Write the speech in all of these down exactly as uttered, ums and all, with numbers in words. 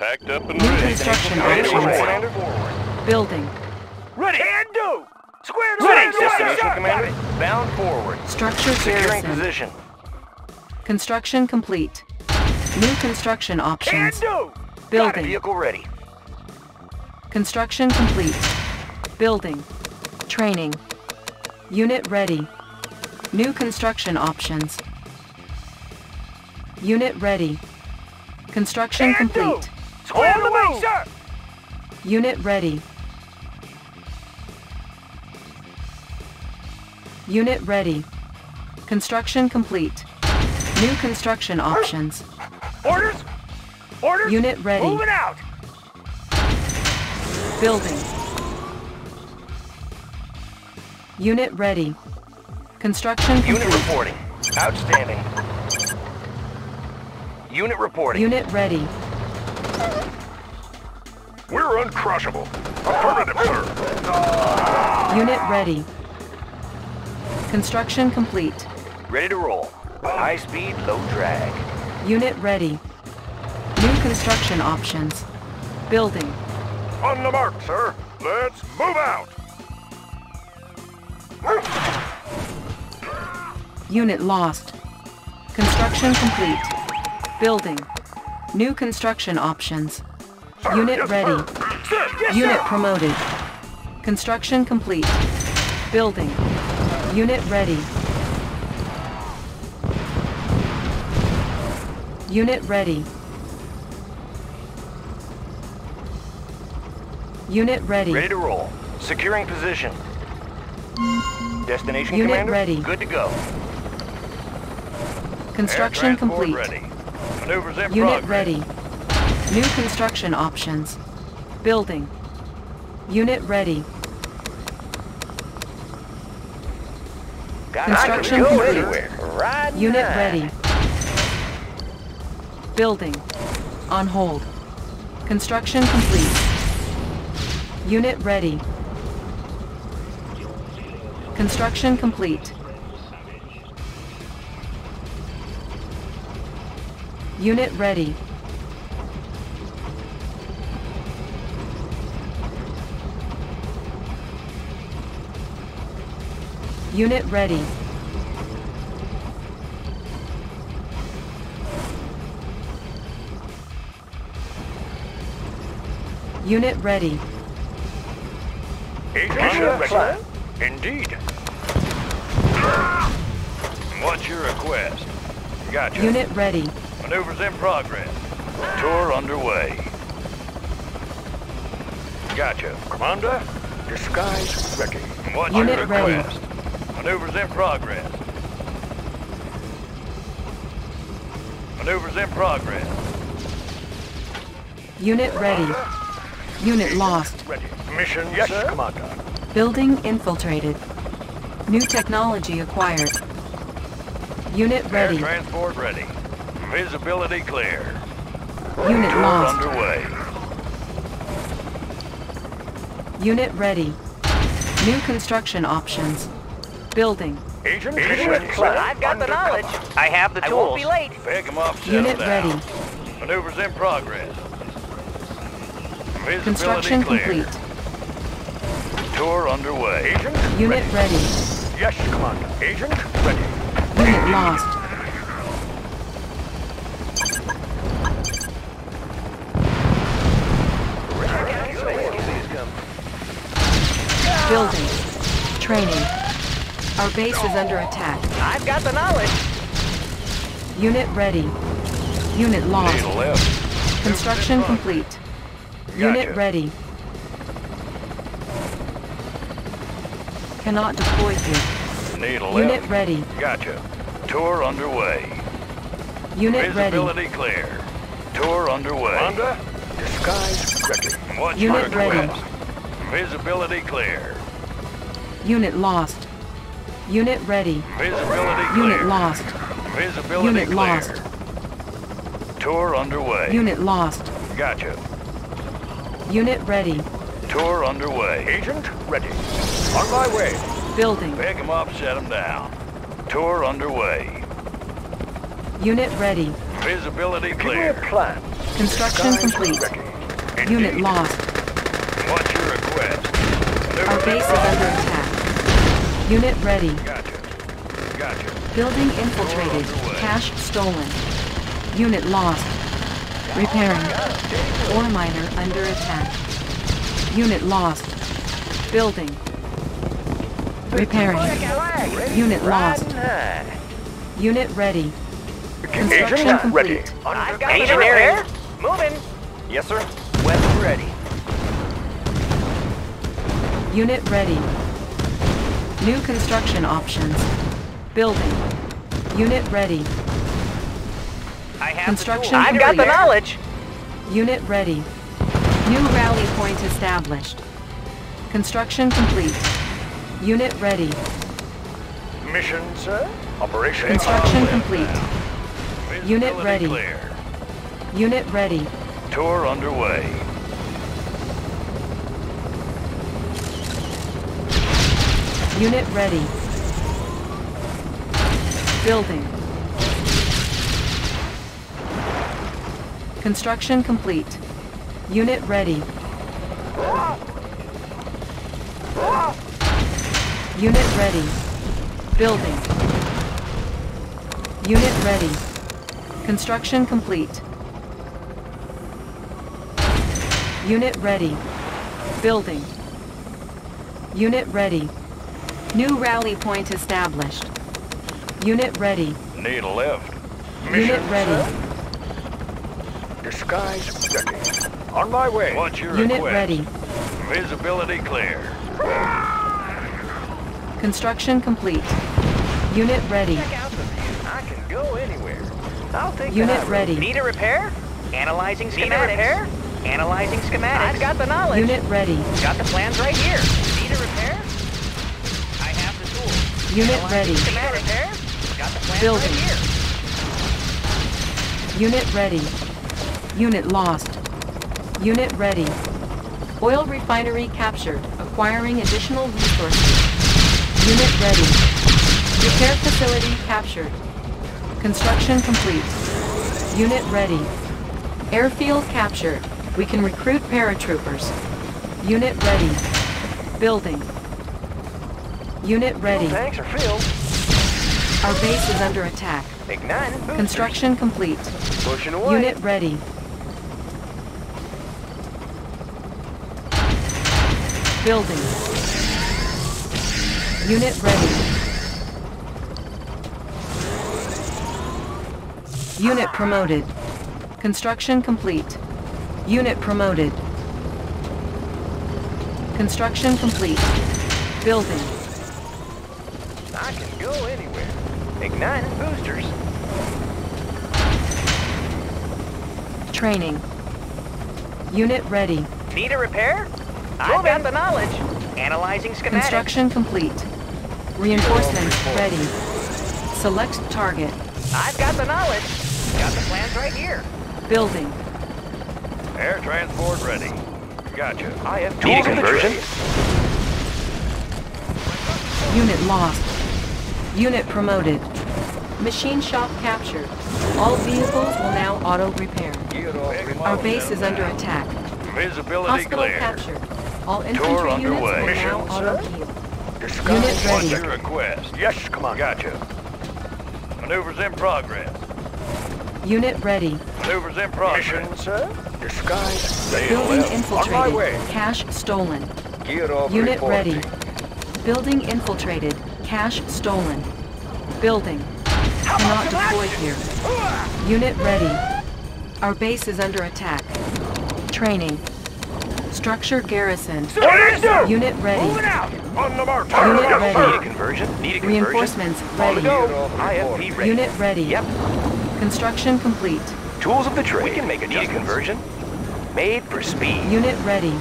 Packed up and ready. New construction options. Building. Ready. Can do. Squared away. Destination, Commander. Bound forward. Structure securing position. Construction complete. New construction options. Can do. Building. Vehicle ready. Construction complete. Building. Training. Unit ready. New construction options. Unit ready. Construction Can complete. Square the way, sir. Unit ready. Unit ready. Construction complete. New construction options. Orders. Orders. Unit ready. Move it out. Building. Unit ready. Construction complete. Unit reporting. Outstanding. Unit reporting. Unit ready. We're uncrushable. Affirmative, sir. Unit ready. Construction complete. Ready to roll. High speed, low drag. Unit ready. New construction options. Building. On the mark, sir. Let's move out. Unit lost. Construction complete. Building. New construction options. Sir, Unit yes, ready. Sir, yes, Unit sir. Promoted. Construction complete. Building. Unit ready. Unit ready. Unit ready. Ready to roll. Securing position. Destination, Unit Commander. Ready. Good to go. Construction complete. Ready. Maneuvers in Unit progress. Ready. New construction options. Building. Unit ready. Construction complete. Right Unit now. Ready. Building. On hold. Construction complete. Unit ready. Construction complete. Unit ready. Unit ready. Unit ready. Agent, indeed. What's your request? Gotcha. Unit ready. Maneuvers in progress. Tour underway. Gotcha. Commander, disguise ready. What's Unit your request? Ready. Maneuvers in progress. Maneuvers in progress. Unit ready. Unit lost. Ready. Mission, yes, sir. Commander. Building infiltrated. New technology acquired. Unit ready. Air transport ready. Visibility clear. Unit Tour lost. Underway. Unit ready. New construction options. Building. Agent, Agent I've got the knowledge. I have the tools. I won't be late. Pick them up, Unit down. Ready. Maneuvers in progress. Visibility construction clear. Complete. Tour underway. Agent Unit ready. ready. Yes, Commander. Agent ready. Unit Agent. Lost. Building. Training. Our base is under attack. I've got the knowledge. Unit ready. Unit lost. Construction complete. Unit ready. Cannot deploy here. Unit ready. Gotcha. Tour underway. Unit ready. Visibility clear. Tour underway. Honda, disguise ready. Unit ready. Visibility clear. Unit lost. Unit ready. Visibility clear. Unit lost. Visibility Unit clear. Lost. Tour underway. Unit lost. Gotcha. Unit ready. Tour underway. Agent ready. On my way. Building. Pick them up, set them down. Tour underway. Unit ready. Visibility clear. Give me a plan. Construction complete. Unit lost. What's your request? Our base is under attack. Unit ready. Gotcha. Gotcha. Building infiltrated. Cash stolen. Unit lost. Repairing. Ore miner under attack. Unit lost. Building. Repairing. Unit lost. Unit ready. Construction complete. Agent area. Moving. Yes, sir. Weapon ready. Unit ready. New construction options. Building. Unit ready. I have construction complete. I've got the knowledge. Unit ready. New rally point established. Construction complete. Unit ready. Mission, sir. Operation. Construction complete. Unit ready. Clear. Unit ready. Tour underway. Unit ready. Building. Construction complete. Unit ready. Unit ready. Building. Unit ready. Construction complete. Unit ready. Building. Unit ready. New rally point established. Unit ready. Need a lift. Unit ready. Disguise ready. On my way. What's your request? Unit ready. Visibility clear. Construction complete. Unit ready. I can go anywhere. I'll take unit ready. Need a repair? Analyzing schematics. Repair? Analyzing schematics. I've got the knowledge. Unit ready. Got the plans right here. Need a repair? I have the tools. Unit analyzing ready. Schematics. Repair? Got the plans building right here. Unit ready. Unit lost. Unit ready. Oil refinery captured. Acquiring additional resources. Unit ready. Repair facility captured. Construction complete. Unit ready. Airfield captured. We can recruit paratroopers. Unit ready. Building. Unit ready. Tanks are filled. Our base is under attack. Construction complete. Pushing away. Unit ready. Building. Unit ready. Unit promoted. Construction complete. Unit promoted. Construction complete. Building. I can go anywhere. Igniting boosters. Training. Unit ready. Need a repair? I've got the knowledge. Analyzing schematics. Construction complete. Reinforcements ready. Select target. I've got the knowledge. Got the plans right here. Building. Air transport ready. Gotcha. I have tools. Need a conversion? Unit lost. Unit promoted. Machine shop captured. All vehicles will now auto repair. Our base is under attack. Visibility hospital clear. Captured. All infantry units underway. Will Mission, now auto-heal. Unit ready. Your request? Yes, come on. Gotcha. Maneuvers in progress. Unit ready. Maneuvers in progress. Mission, sir. Disguise. Building infiltrated. On my way. Cash stolen. Gear off unit reporting. Ready. Building infiltrated. Cash stolen. Building. How cannot deploy here. Uh. Unit ready. Our base is under attack. Training. Structure garrison. Unit ready. Moving out. On the mark. Unit yes, ready. Need a conversion. Need a reinforcements conversion. Ready. Ready. Unit ready. Yep. Construction complete. Tools of the trade. We can make a need a conversion. Made for speed. Unit ready.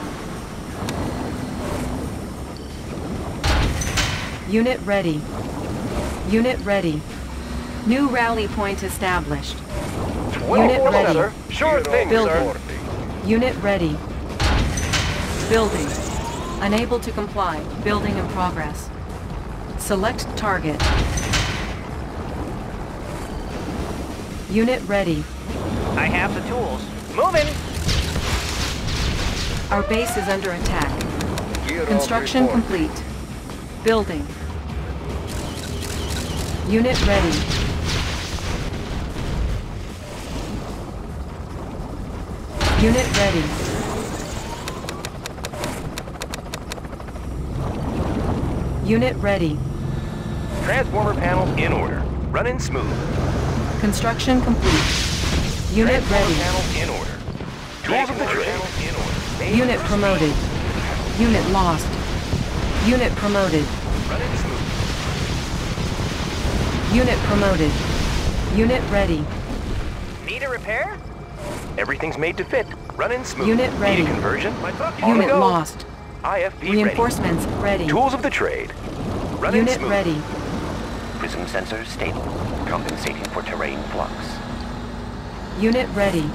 Unit ready. Unit ready. New rally point established. Unit ready. Sure thing, sir. Unit ready. Building. Unable to comply. Building in progress. Select target. Unit ready. I have the tools. Moving! Our base is under attack. Construction complete. Building. Unit ready. Unit ready. Unit ready. Transformer panels in order. Running smooth. Construction complete. Unit ready. Panels in order. Tools of the trade. Unit promoted. Unit lost. Unit promoted. Running smooth. Unit promoted. Unit ready. Need a repair? Everything's made to fit. Running smooth. Unit ready. Need a conversion? Unit lost. I F B reinforcements ready. ready. Tools of the trade. Running smooth. Unit ready. Prism sensor stable. Compensating for terrain flux. Unit ready.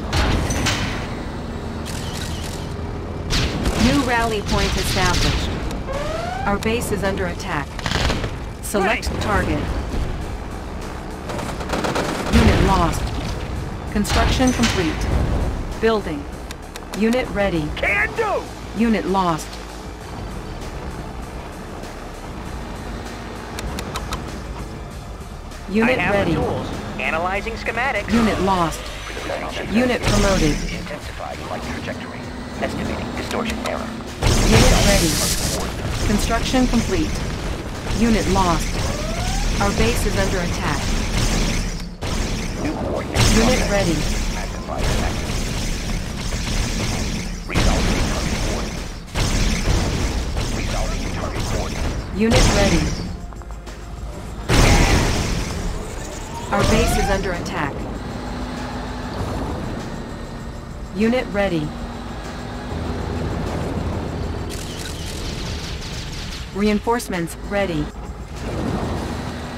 New rally point established. Our base is under attack. Select target. Lost. Construction complete. Building. Unit ready. Can do! Unit lost. Unit ready. Tools. Analyzing schematics. Unit lost. Unit promoted. Intensified light trajectory. Estimating distortion error. Unit ready. Construction complete. Unit lost. Our base is under attack. Unit ready. Unit ready. Our base is under attack. Unit ready. Reinforcements ready.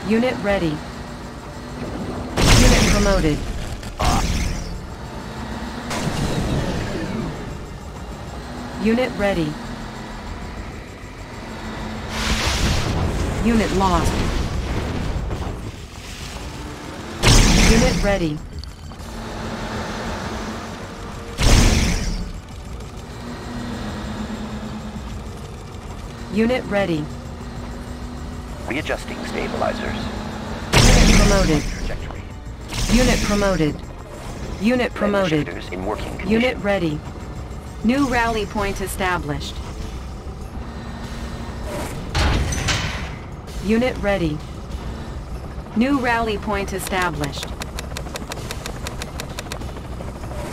Unit ready. Unit promoted. Unit ready. Unit lost. Unit ready. Unit ready. Readjusting stabilizers. Unit promoted. Unit promoted. Unit promoted. Unit ready. New rally point established. Unit ready. New rally point established.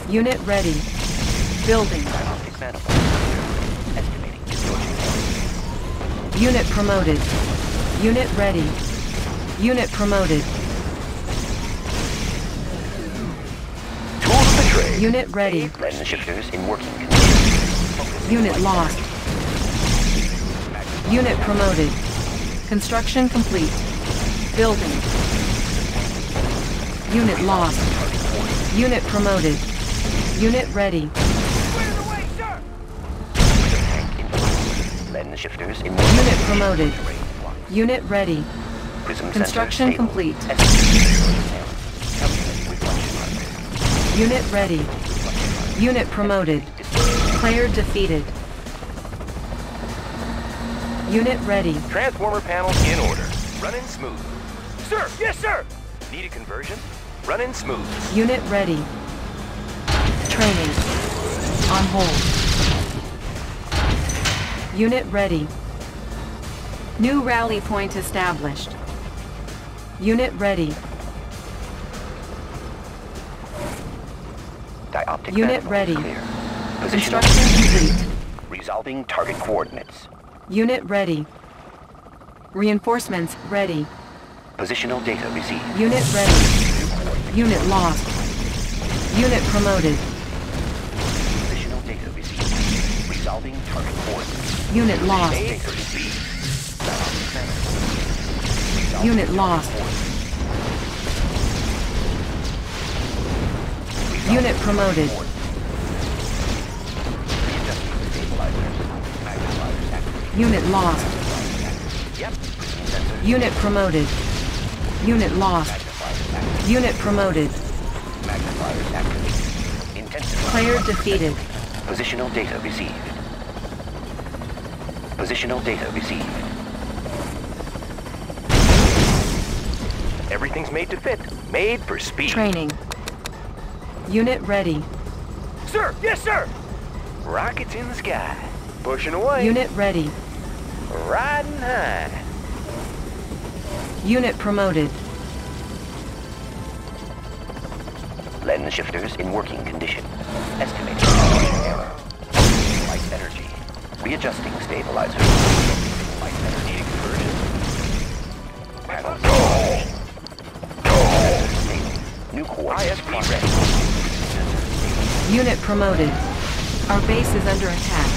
Unit ready. Building. Unit promoted. Unit ready. Unit promoted. Unit ready. Shifters in working. Unit lost. Unit promoted. Construction complete. Building. Unit lost. Unit promoted. Unit ready. Unit promoted. Unit ready. Construction complete. Unit ready. Unit promoted. Player defeated. Unit ready. Transformer panels in order. Running smooth. Sir! Yes, sir! Need a conversion? Running smooth. Unit ready. Training. On hold. Unit ready. New rally point established. Unit ready. Unit ready. Construction complete. Resolving target coordinates. Unit ready. Reinforcements ready. Positional data received. Unit ready. Unit lost. Unit promoted. Positional data received. Resolving target coordinates. Unit lost. Unit lost. Unit promoted. Unit lost. Unit promoted. Unit lost. Unit promoted. Player defeated. Positional data received. Positional data received. Everything's made to fit. Made for speed. Training. Unit ready. Sir! Yes, sir! Rockets in the sky. Pushing away. Unit ready. Riding high. Unit promoted. Lens shifters in working condition. Estimating operation error. Light energy. Readjusting stabilizer. Light energy conversion. Battle goal. New coordinates. I S P ready. Unit promoted. Our base is under attack.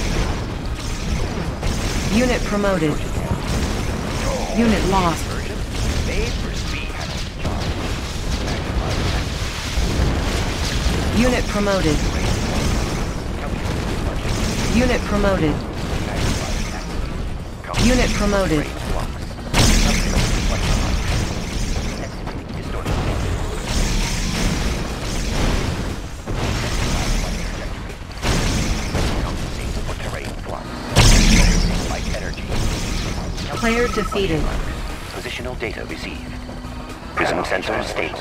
Unit promoted. Unit lost. Unit promoted. Unit promoted. Unit promoted. Player defeated. Positional data received. Prism sensor stable.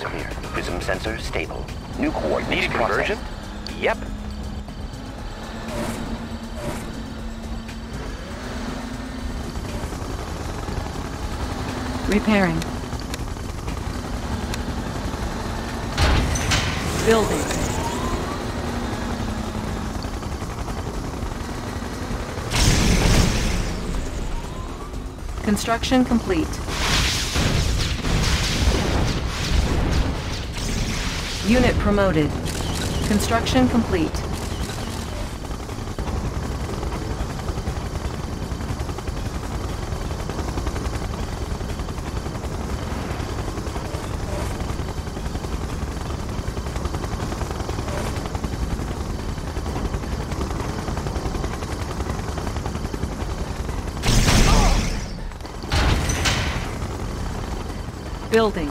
Prism sensor stable. New coordinates. Needed conversion? Yep. Repairing. Building. Construction complete. Unit promoted. Construction complete. Building.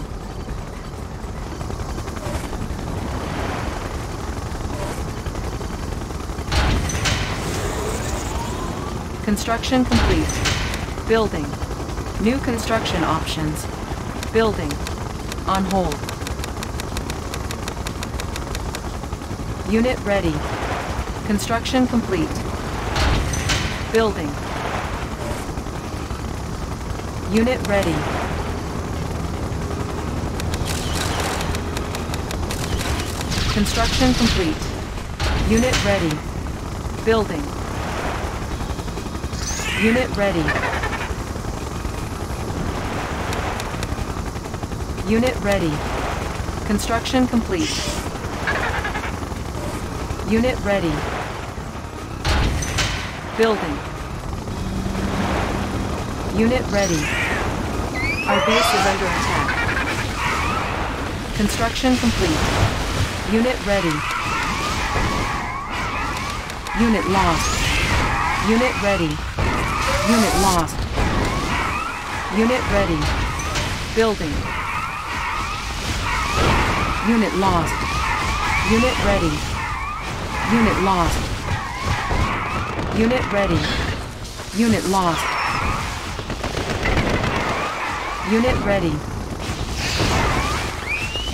Construction complete. Building. New construction options. Building. On hold. Unit ready. Construction complete. Building. Unit ready. Construction complete. Unit ready. Building. Unit ready. Unit ready. Construction complete. Unit ready. Building. Unit ready. Our base is under attack. Construction complete. Unit ready. Unit lost. Unit ready. Unit lost. Unit ready. Building. Unit lost. Unit ready. Unit lost. Unit ready. Unit lost. Unit ready.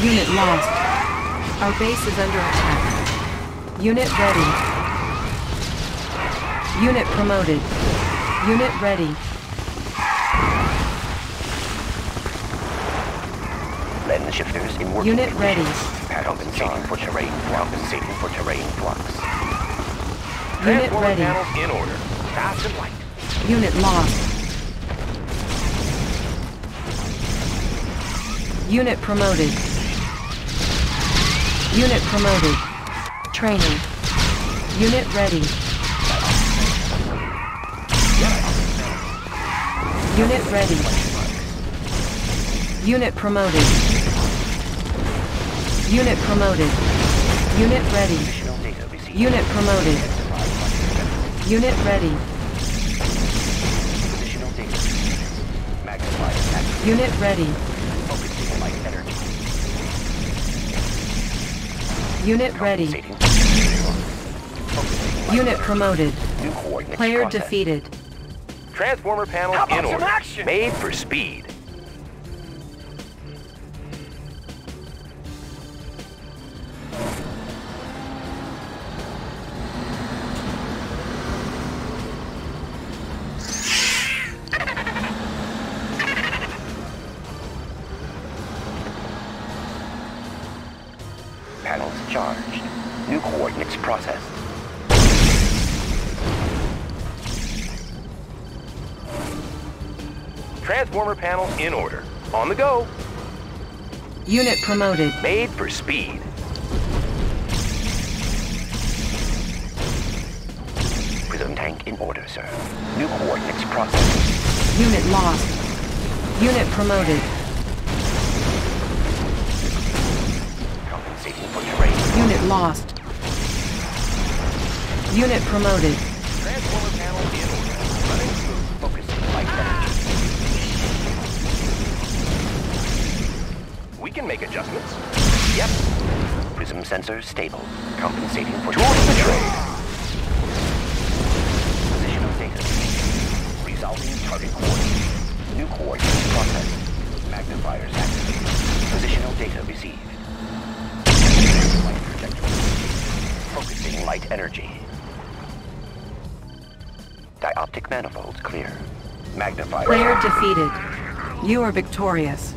Unit lost. Our base is under attack. Unit ready. Unit promoted. Unit ready. Lens shifters in working Unit ready. Compensating for terrain flux. Compensating for terrain flux. Unit ready. Panels in order. Fast and light. Unit lost. Unit promoted. Unit promoted. Training. Unit ready. Unit ready. Unit promoted. Unit promoted. Unit ready. Unit promoted. Unit ready. Unit ready. Unit ready. Unit ready. Unit promoted. Player contact. Defeated. Transformer panel in order. Action? Made for speed. Panels charged. New coordinates processed. Transformer panels in order. On the go. Unit promoted. Made for speed. Prism tank in order, sir. New coordinates processed. Unit lost. Unit promoted. Compensating for terrain. Unit lost. Unit promoted. Transformer panel in order. Running through. Focusing light energy. We can make adjustments. Yep. Prism sensor stable. Compensating for tools to trade. Position of data. Resolving target coordinates. New coordinates processed. Magnifiers activated. Positional data received. Light trajectory. Focusing light energy. Dioptic manifolds clear. Magnifiers. Player defeated. You are victorious.